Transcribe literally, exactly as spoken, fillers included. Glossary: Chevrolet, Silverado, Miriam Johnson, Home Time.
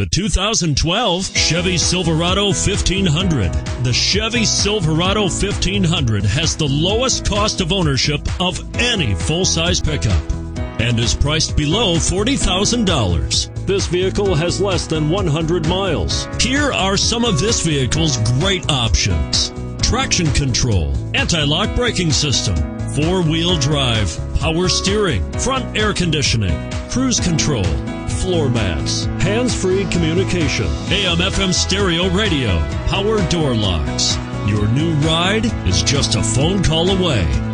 The two thousand twelve Chevy Silverado fifteen hundred. The Chevy Silverado fifteen hundred has the lowest cost of ownership of any full-size pickup and is priced below forty thousand dollars. This vehicle has less than one hundred miles. Here are some of this vehicle's great options: traction control, anti-lock braking system, four-wheel drive, power steering, front air conditioning, cruise control, floor mats, hands-free communication, A M F M stereo radio, power door locks. Your new ride is just a phone call away.